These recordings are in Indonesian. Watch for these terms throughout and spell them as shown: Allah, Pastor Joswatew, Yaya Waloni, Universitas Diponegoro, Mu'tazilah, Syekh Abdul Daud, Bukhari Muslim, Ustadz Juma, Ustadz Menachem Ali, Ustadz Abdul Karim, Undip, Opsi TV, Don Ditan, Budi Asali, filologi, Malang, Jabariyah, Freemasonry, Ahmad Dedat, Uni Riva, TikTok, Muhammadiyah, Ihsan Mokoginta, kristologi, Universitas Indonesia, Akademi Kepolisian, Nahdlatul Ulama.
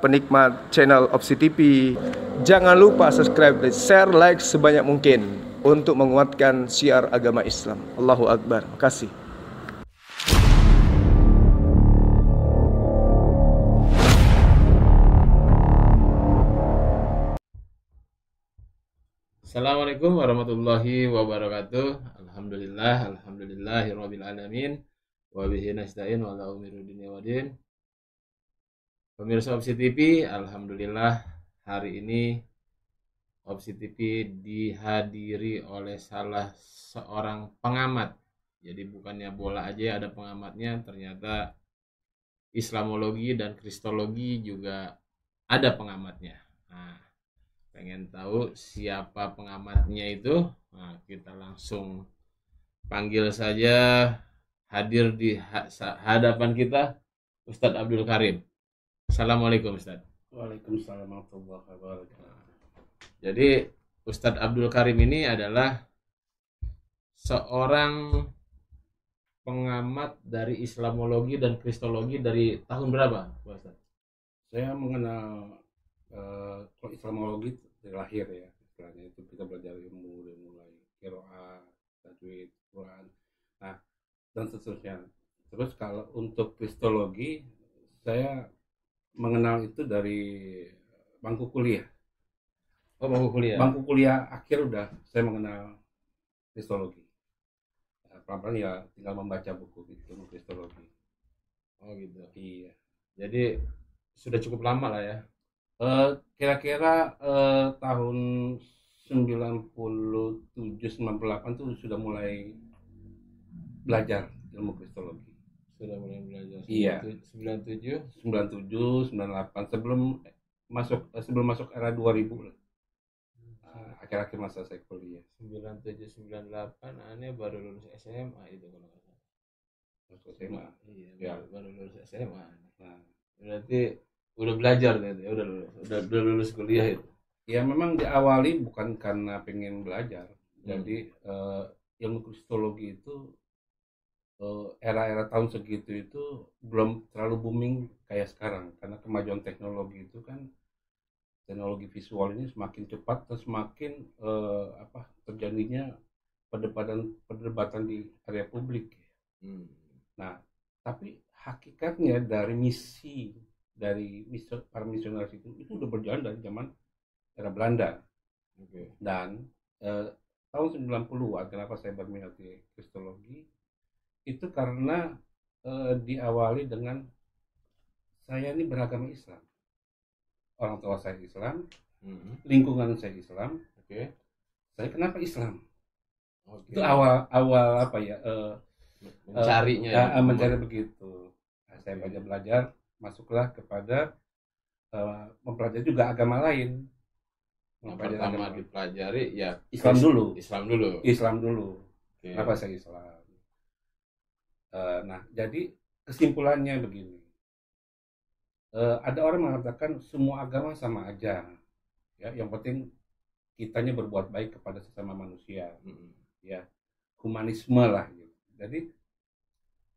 penikmat channel Opsi TV, jangan lupa subscribe, share, like sebanyak mungkin untuk menguatkan syiar agama Islam. Allahu Akbar. Terima kasih. Assalamualaikum warahmatullahi wabarakatuh. Alhamdulillah, alhamdulillahirabbil alamin, wa bihi nasta'in wa la umri dunya wa din. Pemirsa Opsi TV, alhamdulillah hari ini Opsi TV dihadiri oleh salah seorang pengamat. Jadi bukannya bola aja ada pengamatnya, ternyata Islamologi dan Kristologi juga ada pengamatnya. Nah, pengen tahu siapa pengamatnya itu? Nah, kita langsung panggil saja, hadir di hadapan kita Ustadz Abdul Karim. Assalamualaikum Ustadz. Waalaikumsalam warahmatullahi wabarakatuh. Jadi Ustadz Abdul Karim ini adalah seorang pengamat dari Islamologi dan Kristologi dari tahun berapa, Ustadz? Saya mengenal kalau Islamologi dari lahir ya, istilahnya itu kita belajar ilmu dari mulai qiraat, tajwid, Quran, nah dan seterusnya. Terus kalau untuk Kristologi, saya mengenal itu dari bangku kuliah. Oh, bangku kuliah. Bangku kuliah akhir udah saya mengenal Kristologi. Pelan-pelan ya tinggal membaca buku gitu Kristologi. Oh gitu. Iya. Jadi sudah cukup lama lah ya. Kira-kira tahun 97-98 tuh sudah mulai belajar ilmu kristologi. Sudah mulai belajar. Iya. 97, 98 sebelum masuk era 2000 lah. Akhir-akhir masa saya kuliah. 97, 98 aneh baru lulus SMA itu kalau nggak salah. Lulus SMA. Iya. Ya. Baru lulus SMA. Nah, berarti udah belajar ya, udah lulus kuliah itu ya. Memang diawali bukan karena pengen belajar. Jadi ilmu kristologi itu era-era tahun segitu itu belum terlalu booming kayak sekarang, karena kemajuan teknologi itu kan, teknologi visual ini semakin cepat dan semakin terjadinya perdebatan di area publik. Nah, tapi hakikatnya dari misi para misionaris itu udah berjalan dari zaman era Belanda. Okay. Dan tahun 90-an kenapa saya berminat di kristologi itu karena diawali dengan saya ini beragama Islam, orang tua saya Islam, lingkungan saya Islam. Okay. Saya kenapa Islam? Okay. Itu awal apa ya mencarinya, mencari begitu. Nah, saya belajar masuklah kepada mempelajari juga agama lain. Pertama dipelajari ya Islam dulu. Okay. Apa saya Islam? Nah, jadi kesimpulannya begini. Ada orang mengatakan semua agama sama aja. Ya, yang penting kitanya berbuat baik kepada sesama manusia. Ya, humanisme lah gitu. Jadi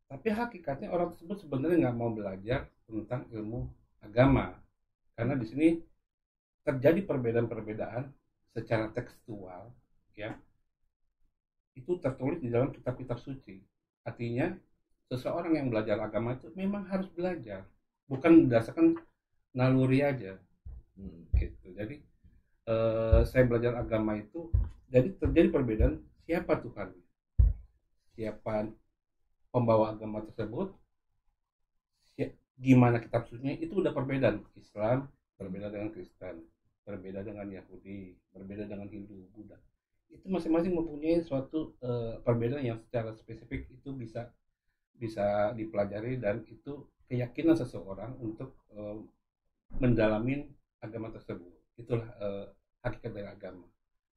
tapi hakikatnya orang tersebut sebenarnya nggak mau belajar tentang ilmu agama, karena di sini terjadi perbedaan-perbedaan secara tekstual, ya itu tertulis di dalam kitab-kitab suci. Artinya seseorang yang belajar agama itu memang harus belajar, bukan berdasarkan naluri aja. Gitu. Jadi saya belajar agama itu, jadi terjadi perbedaan siapa Tuhan, siapa pembawa agama tersebut, ya, gimana kitab sucinya itu udah perbedaan. Islam berbeda dengan Kristen, berbeda dengan Yahudi, berbeda dengan Hindu, Buddha. Itu masing-masing mempunyai suatu perbedaan yang secara spesifik itu bisa dipelajari, dan itu keyakinan seseorang untuk mendalamin agama tersebut. Itulah hakikat dari agama.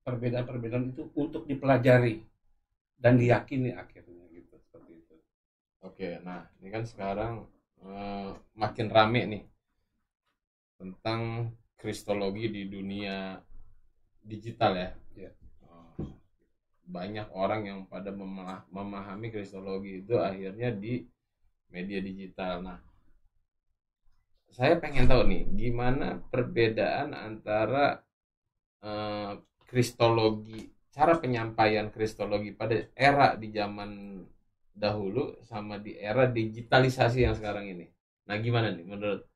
Perbedaan-perbedaan itu untuk dipelajari dan diyakini akhirnya. Oke, nah ini kan sekarang makin rame nih tentang kristologi di dunia digital ya. Yeah. Banyak orang yang pada memahami kristologi itu akhirnya di media digital. Nah, saya pengen tahu nih gimana perbedaan antara kristologi, cara penyampaian kristologi pada era di zaman dahulu sama di era digitalisasi yang sekarang ini. Nah, gimana nih menurut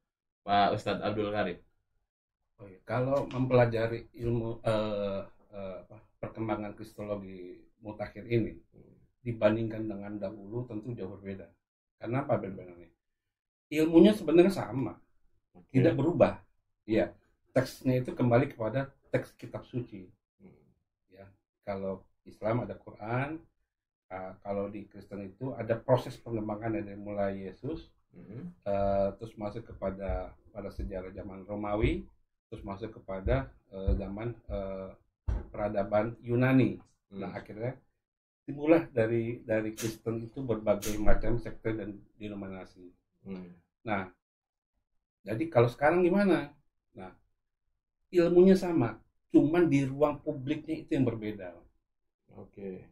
Pak Ustadz Abdul Karim? Oh ya, kalau mempelajari ilmu perkembangan kristologi mutakhir ini dibandingkan dengan dahulu tentu jauh berbeda. Kenapa bedanya? Ilmunya sebenarnya sama, tidak berubah. Ya, teksnya itu kembali kepada teks kitab suci. Ya, kalau Islam ada Quran, kalau di Kristen itu ada proses pengembangan dari mulai Yesus, terus masuk kepada sejarah zaman Romawi, terus masuk kepada zaman peradaban Yunani. Nah, akhirnya dimulai dari Kristen itu berbagai macam sekte dan denominasi. Nah, jadi kalau sekarang gimana? Nah, ilmunya sama, cuman di ruang publiknya itu yang berbeda. Oke.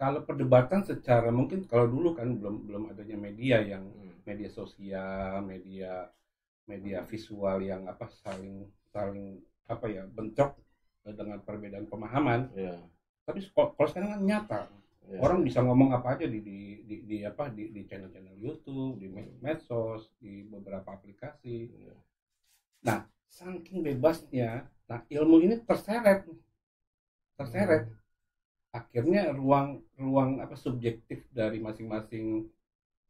Kalau perdebatan secara mungkin kalau dulu kan belum adanya media yang media sosial, media visual yang apa saling apa ya bentrok dengan perbedaan pemahaman. Yeah. Tapi kalau sekarang kan nyata, yeah, orang bisa ngomong apa aja di channel-channel YouTube, di medsos, di beberapa aplikasi. Yeah. Nah, saking bebasnya, nah ilmu ini terseret, akhirnya ruang apa subjektif dari masing-masing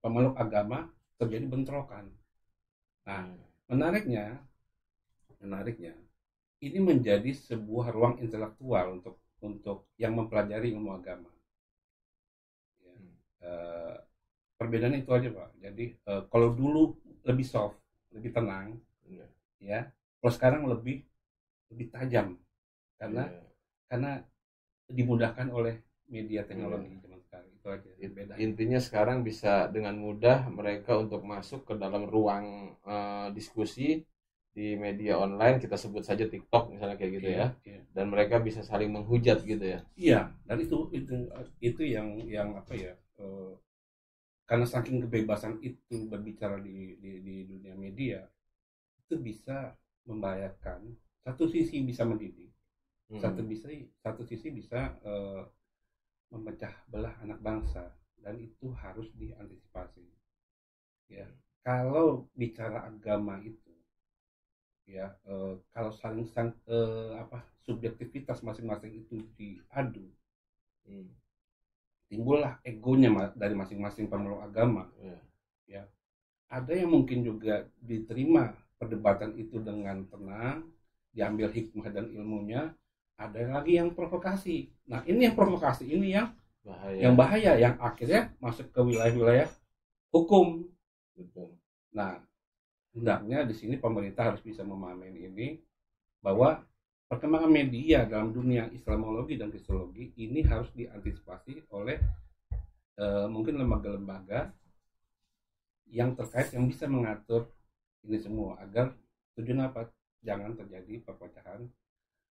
pemeluk agama terjadi bentrokan. Nah, menariknya, ini menjadi sebuah ruang intelektual untuk yang mempelajari ilmu agama. Ya. Perbedaannya itu aja, Pak. Jadi kalau dulu lebih soft, lebih tenang, ya. Kalau sekarang lebih tajam, karena dimudahkan oleh media teknologi zaman sekarang. Itu aja. Intinya sekarang bisa dengan mudah mereka untuk masuk ke dalam ruang diskusi di media online, kita sebut saja TikTok misalnya kayak gitu, ya. Dan mereka bisa saling menghujat gitu ya. Iya, dan itu yang apa ya? Karena saking kebebasan itu berbicara di dunia media, itu bisa membahayakan. Satu sisi bisa mendidik, satu sisi bisa memecah belah anak bangsa, dan itu harus diantisipasi. Ya, kalau bicara agama itu ya, kalau saling subjektivitas masing-masing itu diadu, timbullah egonya dari masing-masing pemeluk agama. Ya, ada yang mungkin juga diterima perdebatan itu dengan tenang, diambil hikmah dan ilmunya. Ada lagi yang provokasi. Nah, ini yang provokasi ini yang bahaya, yang akhirnya masuk ke wilayah-wilayah hukum. Betul. Nah, hendaknya di sini pemerintah harus bisa memahami ini, bahwa perkembangan media dalam dunia Islamologi dan kristologi ini harus diantisipasi oleh mungkin lembaga-lembaga yang terkait yang bisa mengatur ini semua, agar tujuan apa? Jangan terjadi perpecahan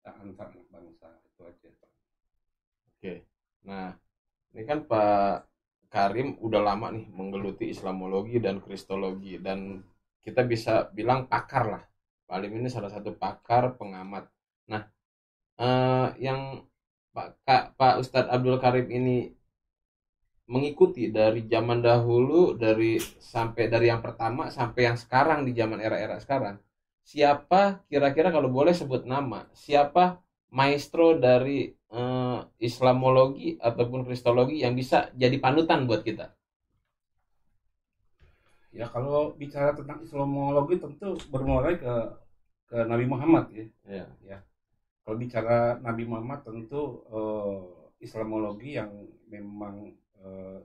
antar anak bangsa. Itu aja. Oke. Nah, ini kan Pak Karim udah lama nih menggeluti Islamologi dan kristologi, dan kita bisa bilang pakar lah. Pak Alim ini salah satu pakar pengamat. Nah, yang Pak Ustadz Abdul Karim ini mengikuti dari zaman dahulu, dari yang pertama sampai yang sekarang di zaman era-era sekarang, siapa kira-kira kalau boleh sebut nama, siapa maestro dari Islamologi ataupun kristologi yang bisa jadi panutan buat kita? Ya, kalau bicara tentang Islamologi tentu bermuara ke Nabi Muhammad ya. Ya. Kalau bicara Nabi Muhammad tentu Islamologi yang memang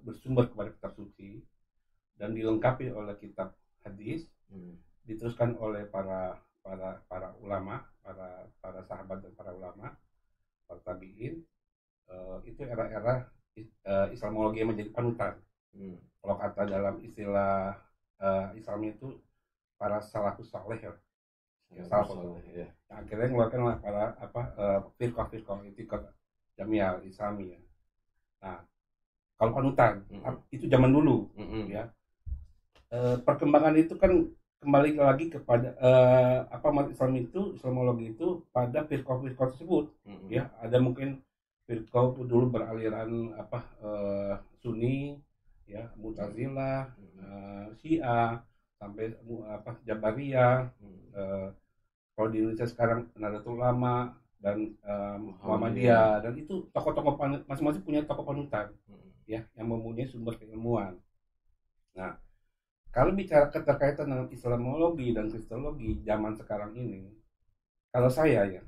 bersumber kepada kitab suci dan dilengkapi oleh kitab hadis, diteruskan oleh para ulama, para sahabat dan para ulama, para tabiin. Itu era-era Islamologi yang menjadi panutan. Kalau kata dalam istilah Islam itu para salafus saleh ya, salafus saleh. Nah, akhirnya mengeluarkan para firqah itikad jamiah Islamiyah. Nah, kalau panutan itu zaman dulu ya. Perkembangan itu kan kembali lagi kepada apa umat Islam itu, Islamologi itu pada firqah-firqah tersebut. Ya, ada mungkin firqah dulu beraliran apa Sunni, ya, Mu'tazilah, Syiah, sampai apa Jabariyah, kalau di Indonesia sekarang Nahdlatul Ulama dan Muhammadiyah, dan itu tokoh-tokoh masing-masing punya tokoh panutan, ya, yang mempunyai sumber keilmuan. Nah, kalau bicara keterkaitan dengan Islamologi dan Kristologi zaman sekarang ini, kalau saya ya,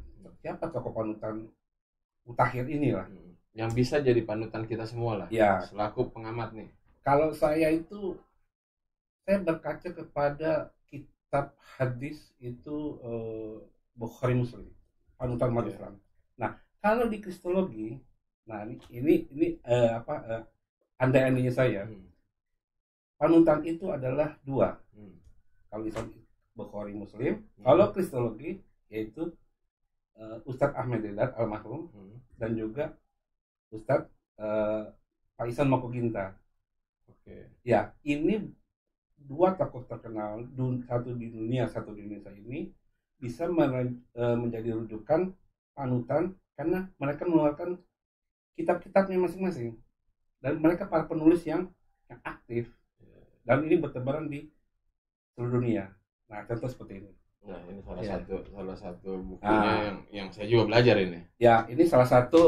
siapa tokoh panutan mutakhir inilah yang bisa jadi panutan kita semua lah, ya, selaku pengamat nih. Kalau saya itu, saya berkaca kepada kitab hadis itu Bukhari Muslim, panutan umat Islam. Nah, kalau di Kristologi, nah ini andai-andainya saya. Panutan itu adalah dua. Kalau Islam Bukhari Muslim, kalau Kristologi yaitu Ustadz Ahmad Dedat almarhum dan juga Ustadz Pakisan Mokoginta. Oke. Ya, ini dua tokoh terkenal, satu di dunia, satu di Indonesia, ini bisa menjadi rujukan panutan karena mereka mengeluarkan kitab-kitabnya masing-masing dan mereka para penulis yang aktif. Dan ini bertebaran di seluruh dunia. Nah, contoh seperti ini. Nah, ini salah satu bukunya yang saya juga belajar ini. Ya, ini salah satu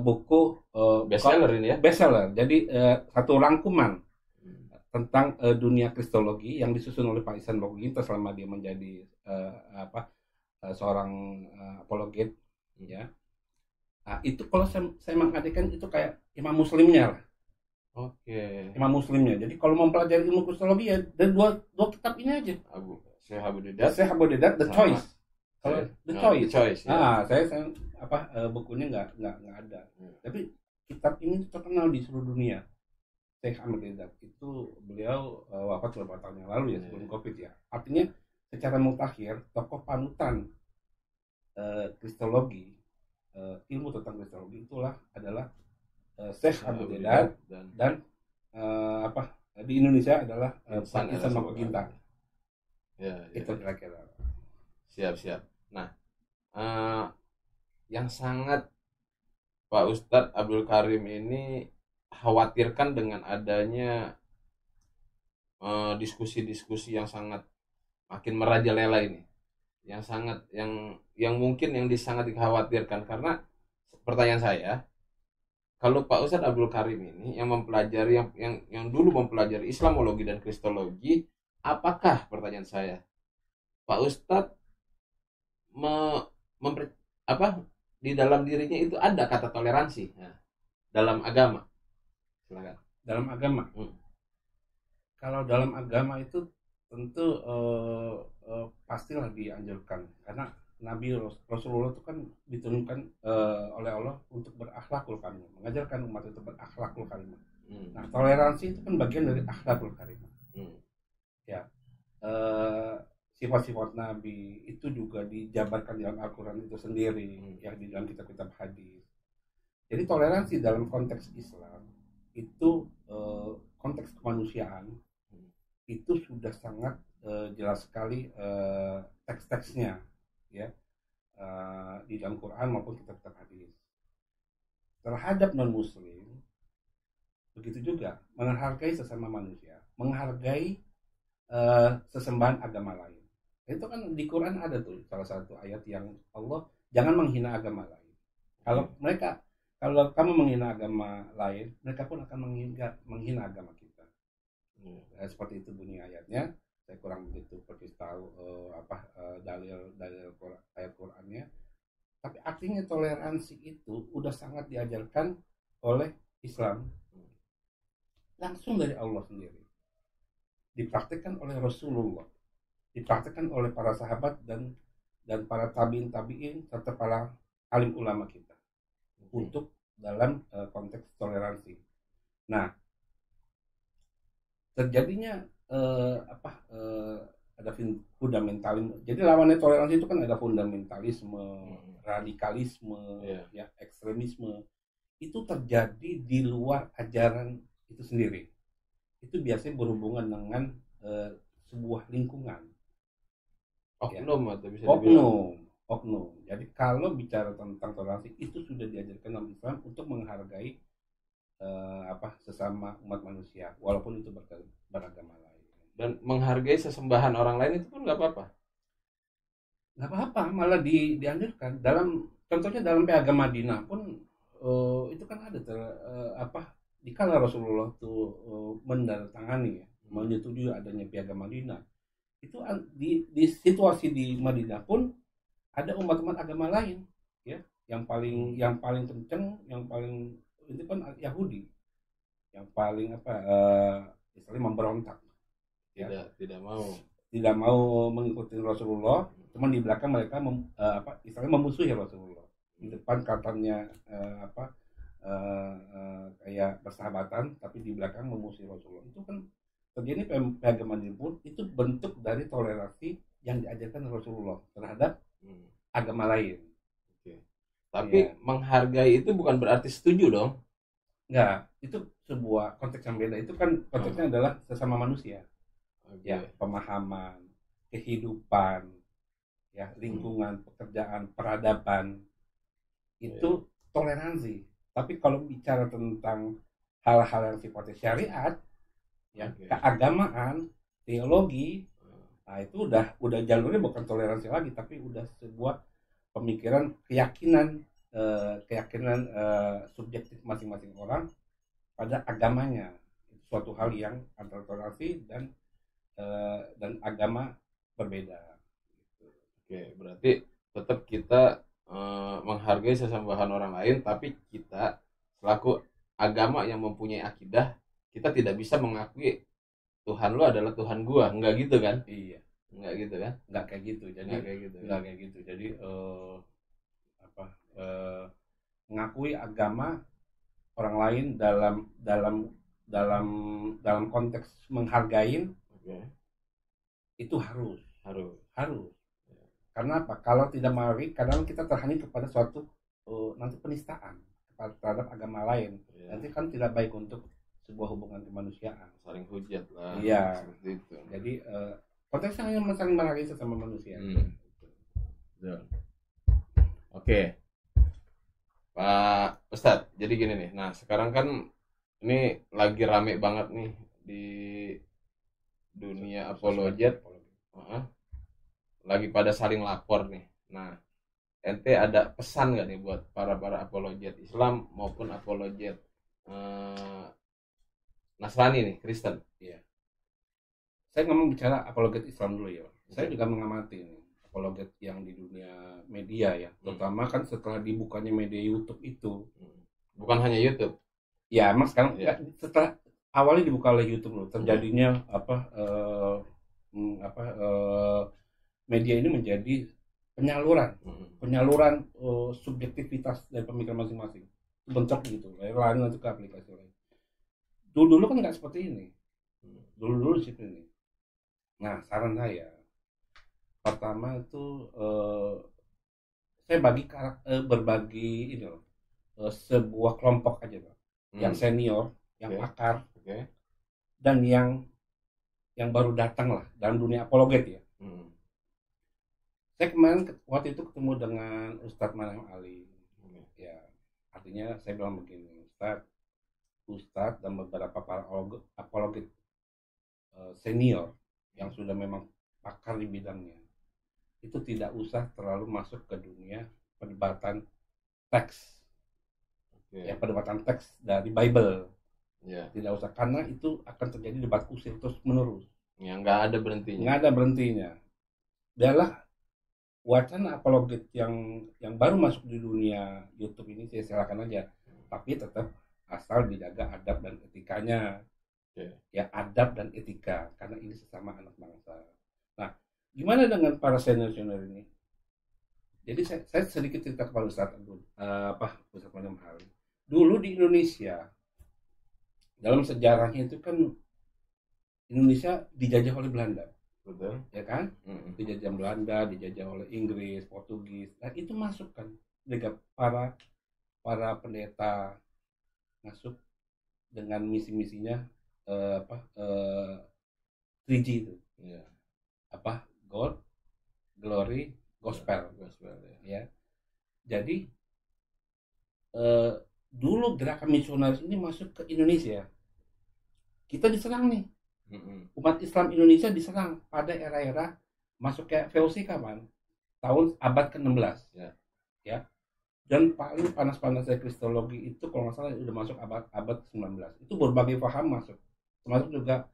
buku bestseller ini ya. Bestseller. Jadi satu rangkuman tentang dunia kristologi yang disusun oleh Pak Ihsan Mokoginta selama dia menjadi seorang apologet, ya. Nah, itu kalau saya mengadakan itu kayak Imam Muslimnya lah. Oke. Imam Muslimnya. Jadi kalau mempelajari ilmu kristologi ya dari dua kitab ini aja. Syekh Abdul Daud. Syekh Abdul Daud The Choice. Kalau The Choice. Ya. Nah, saya apa bukunya nggak ada. Tapi kitab ini terkenal di seluruh dunia. Syekh Abdul Daud itu beliau wafat beberapa tahun yang lalu ya, sebelum Covid ya. Artinya secara mutakhir tokoh panutan kristologi, ilmu tentang kristologi itulah adalah Syekh Abdul Daud dan di Indonesia adalah Pakisan Mokoginta. Ya, itu kira-kira. Siap. Nah, yang sangat Pak Ustadz Abdul Karim ini khawatirkan dengan adanya diskusi-diskusi yang sangat makin merajalela ini, yang sangat dikhawatirkan, karena pertanyaan saya, kalau Pak Ustadz Abdul Karim ini yang mempelajari yang dulu mempelajari Islamologi dan Kristologi, apakah pertanyaan saya, Pak Ustadz di dalam dirinya itu ada kata toleransi dalam agama? Silakan. Dalam agama. Kalau dalam agama itu tentu pastilah dianjurkan, karena Nabi Rasulullah itu kan diturunkan oleh Allah untuk berakhlakul karimah, mengajarkan umat itu berakhlakul karimah. Nah, toleransi itu kan bagian dari akhlakul karimah. Ya, sifat-sifat Nabi itu juga dijabarkan dalam Al-Quran itu sendiri, yang di dalam kitab-kitab hadis. Jadi toleransi dalam konteks Islam itu konteks kemanusiaan itu sudah sangat jelas sekali teks-teksnya. Ya, di dalam Quran maupun kitab-kitab hadis. Terhadap non-muslim begitu juga, menghargai sesama manusia, menghargai sesembahan agama lain. Itu kan di Quran ada tuh salah satu ayat yang Allah, jangan menghina agama lain. Kalau kamu menghina agama lain, mereka pun akan menghina agama kita. Seperti itu bunyi ayatnya. Saya kurang begitu persis tahu dalil ayat Qurannya, tapi artinya toleransi itu udah sangat diajarkan oleh Islam langsung dari Allah sendiri, dipraktikkan oleh Rasulullah, dipraktikkan oleh para sahabat dan para tabiin serta para alim ulama kita untuk dalam konteks toleransi. Nah, terjadinya ada fundamentalisme. Jadi lawannya toleransi itu kan ada fundamentalisme, radikalisme, ya, ekstremisme. Itu terjadi di luar ajaran itu sendiri. Itu biasanya berhubungan dengan sebuah lingkungan. Oknum, atau bisa dibilang oknum. Jadi kalau bicara tentang toleransi, itu sudah diajarkan dalam Islam untuk menghargai sesama umat manusia, walaupun itu beragama lain. Dan menghargai sesembahan orang lain itu pun nggak apa-apa. Nggak apa-apa, malah dianjurkan. Dalam contohnya dalam piagam Madinah pun itu kan ada dikala Rasulullah itu menandatangani menyetujui adanya piagam Madinah. Itu di situasi di Madinah pun ada umat-umat agama lain, ya, yang paling kenceng, yang paling itu kan Yahudi, yang paling istilahnya memberontak, ya, tidak mau mengikuti Rasulullah, cuman di belakang mereka istilahnya memusuhi Rasulullah, di depan katanya kayak persahabatan, tapi di belakang memusuhi Rasulullah. Itu kan terjadi piagam Madinah pun itu bentuk dari toleransi yang diajarkan Rasulullah terhadap agama lain. Oke. Tapi ya, menghargai itu bukan berarti setuju dong? Enggak, itu sebuah konteks yang beda. Itu kan konteksnya adalah sesama manusia. Okay. Ya, pemahaman, kehidupan, ya, lingkungan, pekerjaan, peradaban. Itu toleransi. Tapi kalau bicara tentang hal-hal yang sifatnya syariat, ya, keagamaan, teologi, nah itu udah jalurnya bukan toleransi lagi, tapi udah sebuah pemikiran, keyakinan subjektif masing-masing orang pada agamanya. Suatu hal yang antara toleransi dan agama berbeda. Oke, berarti tetap kita menghargai sesembahan orang lain, tapi kita selaku agama yang mempunyai akidah, kita tidak bisa mengakui Tuhan lu adalah Tuhan gua, enggak gitu kan? Iya, enggak gitu kan? Enggak kayak gitu. Jadi enggak kayak gitu. Jadi mengakui agama orang lain dalam konteks menghargain, itu harus. Ya. Karena apa? Kalau tidak menghargai, kadang kita terhanyut kepada suatu nanti penistaan terhadap agama lain. Ya. Nanti kan tidak baik untuk sebuah hubungan kemanusiaan, saling hujat lah. Iya, seperti itu. Jadi konteksnya hanya saling menghargai sesama manusia. Oke. Pak Ustadz, jadi gini nih. Nah, sekarang kan ini lagi rame banget nih di dunia apologet. Lagi pada saling lapor nih. Nah, ente ada pesan nggak nih buat para apologet Islam maupun apologet Nasrani nih, Kristen. Iya. Saya ngomong bicara apologet Islam dulu ya. Saya juga mengamati nih, apologet yang di dunia media ya. Terutama kan setelah dibukanya media YouTube itu. Bukan hanya YouTube. Ya, emang sekarang setelah awalnya dibuka oleh YouTube loh, terjadinya media ini menjadi penyaluran subjektivitas dari pemikiran masing-masing. Bentuk gitu, lain untuk aplikasi lain. Dulu kan nggak seperti ini. Dulu seperti ini. Nah, saran saya pertama itu saya berbagi ini loh, sebuah kelompok aja loh. Yang senior, yang pakar, dan yang baru datang lah dalam dunia apologet ya. Saya kemarin waktu itu ketemu dengan Ustadz Menachem Ali. Ya, artinya saya bilang begini, Ustadz dan beberapa para apologet senior yang sudah memang pakar di bidangnya itu tidak usah terlalu masuk ke dunia perdebatan teks, ya, perdebatan teks dari Bible, tidak usah, karena itu akan terjadi debat kusir terus menerus yang nggak ada berhentinya. Biarlah wacana apologet yang baru masuk di dunia YouTube ini saya silakan aja, tapi tetap asal dijaga adab dan etikanya. Ya, adab dan etika, karena ini sesama anak bangsa. Nah, gimana dengan para senior-senior ini? Jadi saya sedikit cerita kepada Ustadz Ustadz Menachem Ali. Dulu di Indonesia, dalam sejarahnya itu kan Indonesia dijajah oleh Belanda. Betul. Ya kan? Dijajah Belanda, dijajah oleh Inggris, Portugis. Nah, itu masuk kan para pendeta, masuk dengan misi-misinya 3G itu yeah. Apa? God, glory, gospel. Yeah, gospel yeah. Ya. Jadi dulu gerakan misionaris ini masuk ke Indonesia. Kita diserang nih. Umat Islam Indonesia diserang pada era-era masuk ke VOC kapan? Tahun abad ke-16 ya. Ya. Dan paling panas-panasnya kristologi itu kalau nggak salah udah masuk abad ke-19. Itu berbagai paham masuk. Termasuk juga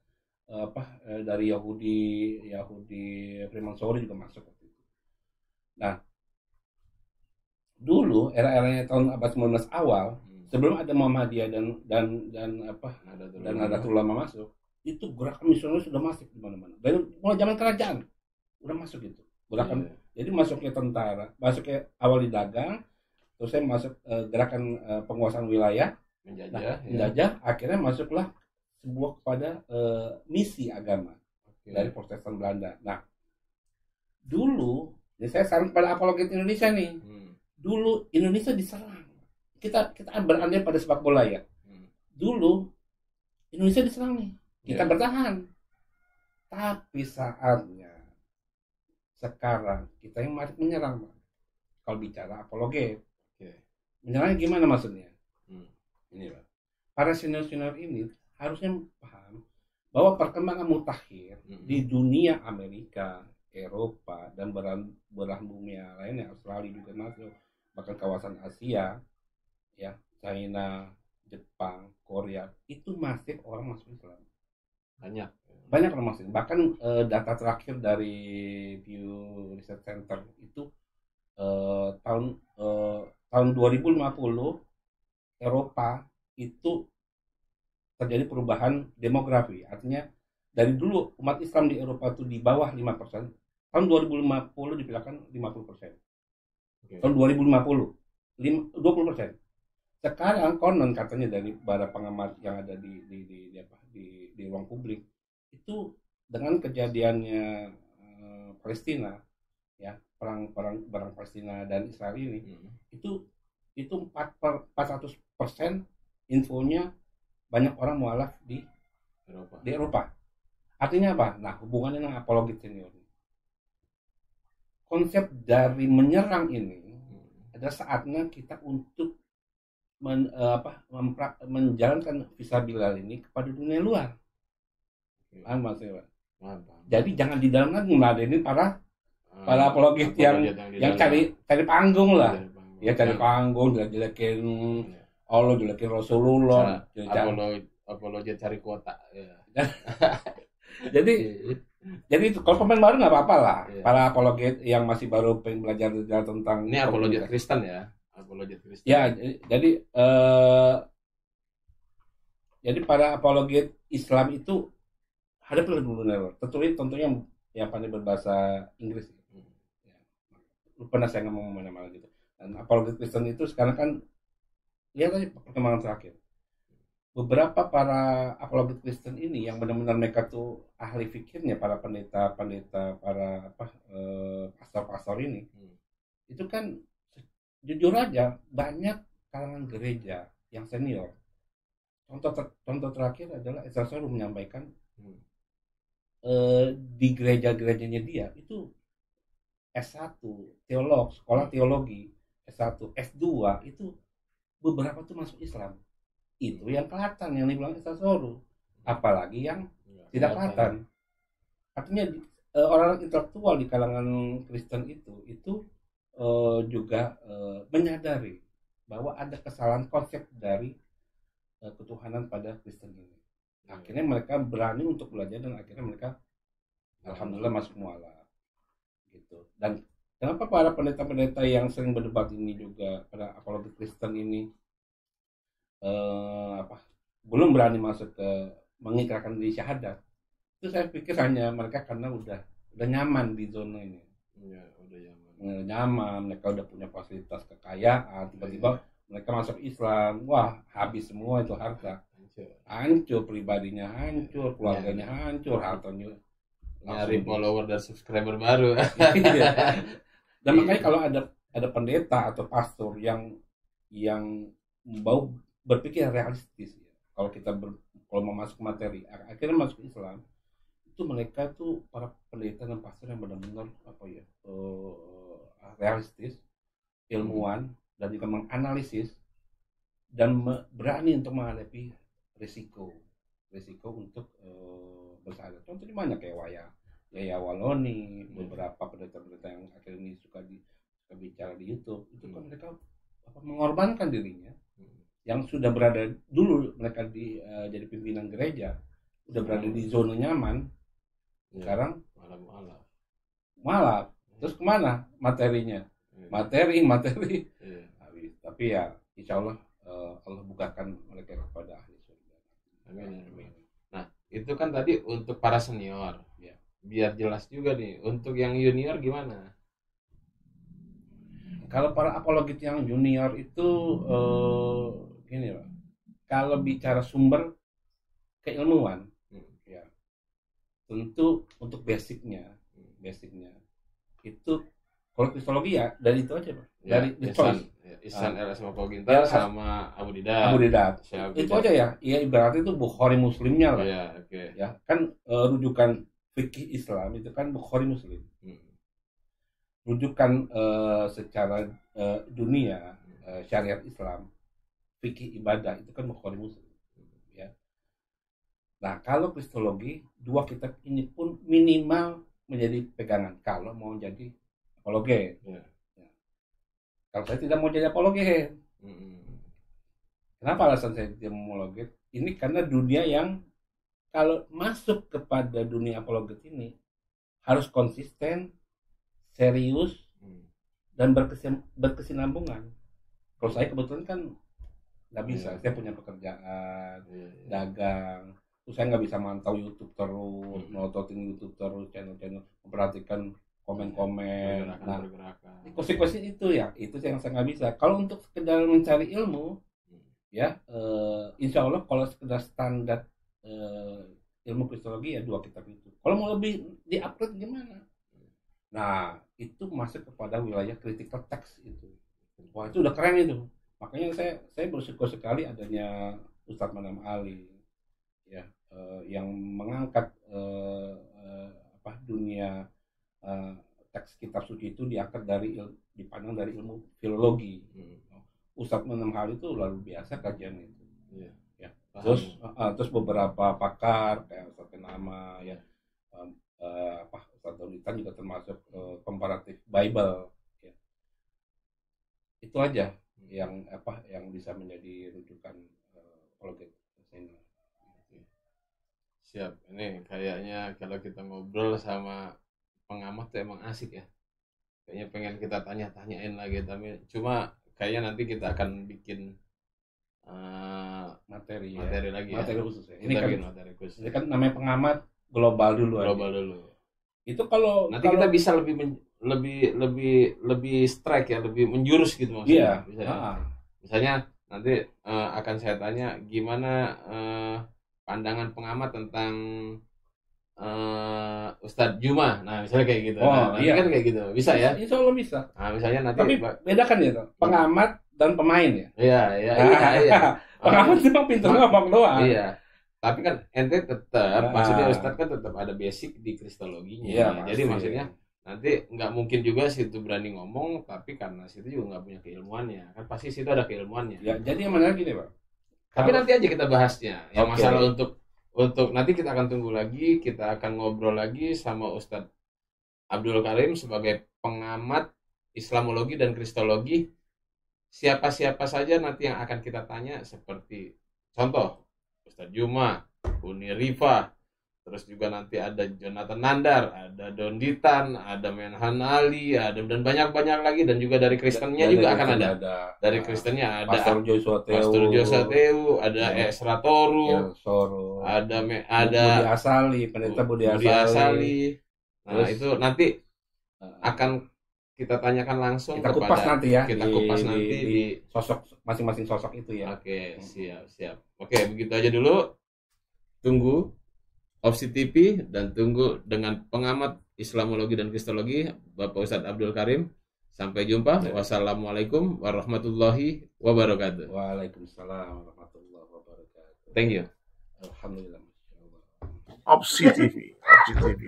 apa dari Yahudi Freemasonry juga masuk waktu itu. Nah, dulu era-eranya tahun abad 19 awal, sebelum ada Muhammadiyah dan apa dan Nahdlatul Ulama masuk, itu gerakan misionaris sudah masuk di mana-mana. Dan mulai zaman kerajaan udah masuk gitu. Gerakan yeah. Jadi masuknya tentara, masuknya awal di dagang, terus saya masuk gerakan penguasaan wilayah, menjajah, akhirnya masuklah sebuah kepada misi agama okay. Dari Protestan Belanda. Nah, dulu jadi saya saran kepada apologet Indonesia nih. Dulu Indonesia diserang. Kita berandai pada sepak bola ya. Dulu Indonesia diserang nih. Kita yeah. Bertahan, tapi saatnya sekarang kita yang masih menyerang. Kalau bicara apologet, yeah. Menyerang gimana maksudnya? Inilah. Para senior-senior ini harusnya paham bahwa perkembangan mutakhir di dunia Amerika, Eropa dan belahan bumi yang lainnya, Australia juga masuk, bahkan kawasan Asia, ya China, Jepang, Korea itu masih orang masuk Islam. Banyak orang masuk. Bahkan data terakhir dari Pew Research Center itu tahun 2050 Eropa itu terjadi perubahan demografi. Artinya dari dulu umat Islam di Eropa itu di bawah 5%. Tahun 2050 diperkirakan 50%. Okay. Tahun 2050 20%. Sekarang konon katanya dari para pengamat yang ada di ruang publik itu dengan kejadiannya Palestina ya perang Palestina dan Israel ini itu 400% infonya banyak orang mualaf di Eropa. Artinya apa? Nah, hubungannya dengan apologet senior. Konsep dari menyerang ini ada saatnya kita untuk menjalankan visabilal ini kepada dunia luar. Paham maksudnya, Pak? Jadi jangan di dalam lagi meladenin para apologet yang cari panggung lah. Ya cari panggung, jelek-jelekin Allah, jelekin Rasulullah. Apologet cari kuota. Ya. Jadi itu kalau pemain baru nggak apa-apa lah. Yeah. Para apologet yang masih baru pengen belajar tentang ini apologet Kristen ya. Ya, jadi para apologet Islam itu hadapilah dulu nih, tentunya yang pandai berbahasa Inggris. Ya, pernah saya ngomong mana-mana gitu. Dan apologet Kristen itu sekarang kan lihat aja perkembangan terakhir. Beberapa para apologet Kristen ini yang benar-benar mereka tuh ahli fikirnya para pendeta, para pastor-pastor ini, itu kan jujur aja banyak kalangan gereja yang senior. Contoh terakhir adalah Esra Soru menyampaikan di gereja-gerejanya dia itu S1 teolog, sekolah teologi, S1, S2 itu beberapa tuh masuk Islam. Itu yang kelihatan yang dibilang Esra Soru, apalagi yang tidak kelihatan. Artinya orang intelektual di kalangan Kristen itu juga menyadari bahwa ada kesalahan konsep dari ketuhanan pada Kristen ini. Akhirnya mereka berani untuk belajar dan akhirnya mereka alhamdulillah masuk mualaf gitu. Dan kenapa para pendeta-pendeta yang sering berdebat ini juga pada apologet Kristen ini belum berani masuk ke mengikrarkan diri syahadat? Itu saya pikir hanya mereka karena udah nyaman di zona ini. Ya, udah nyaman, mereka udah punya fasilitas kekayaan, tiba-tiba mereka masuk Islam, wah habis semua itu harta, hancur pribadinya, hancur keluarganya, hancur hartanya, nyari follower dan subscriber baru. Dan makanya kalau ada pendeta atau pastor yang mau berpikir realistis, kalau mau masuk materi, akhirnya masuk Islam itu mereka tuh para pendeta dan pastor yang benar-benar apa ya realistis, ilmuwan, dan juga menganalisis dan berani untuk menghadapi risiko untuk bersahabat. Contohnya banyak kayak Yaya Waloni, beberapa pendeta-pendeta yang akhirnya suka bicara di YouTube itu kan mereka mengorbankan dirinya yang sudah berada dulu mereka di jadi pimpinan gereja, udah berada di zona nyaman, sekarang malah terus kemana materinya? Materi habis. Tapi ya insya Allah Allah bukakan mereka kepada ahli surga. Amin. Nah itu kan tadi untuk para senior ya. Biar jelas juga nih untuk yang junior gimana? Kalau para apologit yang junior itu gini Pak, kalau bicara sumber keilmuan ya tentu untuk basicnya itu kalau kristologi ya dari itu aja Pak, dari Ihsan Esra Soru sama Abu Didat itu aja ya ibaratnya itu Bukhari Muslimnya lah ya, okay. Ya kan rujukan fikih Islam itu kan Bukhari Muslim, rujukan secara dunia syariat Islam fikih ibadah itu kan Bukhari Muslim ya. Nah kalau kristologi dua kitab ini pun minimal menjadi pegangan kalau mau jadi apologet. Yeah. Ya. Kalau saya tidak mau jadi apologet, kenapa alasan saya tidak mau apologet? Ini karena dunia yang kalau masuk kepada dunia apologet ini harus konsisten, serius, dan berkesinambungan. Kalau saya kebetulan kan nggak bisa, saya punya pekerjaan, dagang, terus saya nggak bisa mantau YouTube terus, nototin YouTube terus, channel-channel, memperhatikan komen-komen, pergerakan. Konsekuensi itu ya, itu yang saya nggak bisa. Kalau untuk sekedar mencari ilmu, ya, insya Allah kalau sekedar standar ilmu kristologi ya dua kitab itu. Kalau mau lebih di-upgrade gimana? Nah, itu masuk kepada wilayah critical text itu. Wah itu udah keren itu. Makanya saya bersyukur sekali adanya Ustadz Menachem Ali, ya, yang mengangkat dunia teks kitab suci itu diangkat dipandang dari ilmu filologi. Ustadz Menachem Ali itu luar biasa kajian itu. Yeah. Ya. Terus beberapa pakar kayak Ustadz nama ya Ustadz Don Ditan juga termasuk komparatif Bible. Ya. Itu aja yang bisa menjadi rujukan apologet. Siap. Ini kayaknya kalau kita ngobrol sama pengamat tuh emang asik ya, kayaknya pengen kita tanyain lagi, tapi cuma kayaknya nanti kita akan bikin materi lagi materi ya. Khusus ya. Ini kan materi khusus, ini kan namanya pengamat global dulu itu kalau nanti kalau, kita bisa lebih strike ya, lebih menjurus gitu maksudnya. Iya. Misalnya nanti akan saya tanya gimana pandangan pengamat tentang Ustadz Juma, nah misalnya kayak gitu, kan kayak gitu, bisa ya? Insya Allah bisa. Nah misalnya nanti, tapi bedakan ya, pengamat dan pemain ya. Iya. Pengamat cuma pinter ngomong doang. Iya. Tapi kan ente tetap, maksudnya Ustadz kan tetap ada basic di kristologinya. Iya, jadi maksudnya nanti nggak mungkin juga situ berani ngomong, tapi karena situ juga nggak punya keilmuannya, kan pasti situ ada keilmuannya. Ya, jadi yang menarik gini Pak. Tapi nanti aja kita bahasnya, yang masalah untuk nanti kita akan tunggu lagi, kita akan ngobrol lagi sama Ustadz Abdul Karim sebagai pengamat Islamologi dan Kristologi. Siapa-siapa saja nanti yang akan kita tanya, seperti contoh Ustadz Juma, Uni Riva, terus juga nanti ada Jonathan Nandar, ada Don Ditan, ada Menachem Ali, ada dan banyak-banyak lagi, dan juga dari Kristennya juga akan ada. Dari Kristennya ada Pastor Joswatew, ada Esra Soru, ada Pendeta Budi Asali. Nah, itu nanti akan kita tanyakan langsung kepada kita kupas nanti di sosok masing-masing sosok itu ya. Oke, siap. Oke, begitu aja dulu. Tunggu Opsi TV dan tunggu dengan pengamat Islamologi dan Kristologi Bapak Ustadz Abdul Karim. Sampai jumpa. Ya. Wassalamualaikum warahmatullahi wabarakatuh. Waalaikumsalam warahmatullahi wabarakatuh. Thank you. Alhamdulillah. Opsi TV. Opsi TV.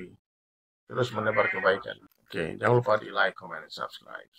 Terus menebar kebaikan. Oke, jangan lupa di like, comment, and subscribe.